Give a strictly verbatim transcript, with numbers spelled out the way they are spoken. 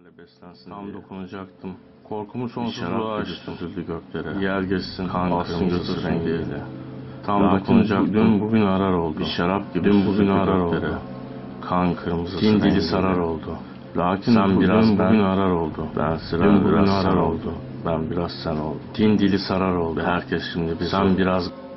Güneşlerle beslensin. Tam dokunacaktım. Korkumu sonsuzluğa açtım. Göklere. Yer geçsin hangisinin götür rengiyle. Tam Rahatın dokunacaktım. Dün bugün arar oldu. Bir şarap gibi dün bugün arar oldu. Kan kırmızısı dili sarar oldu. Lakin sen biraz ben, bugün arar oldu. Ben sıra biraz sarar oldu. Ben biraz sen oldu. Din dili sarar oldu. Herkes şimdi bir sen biraz...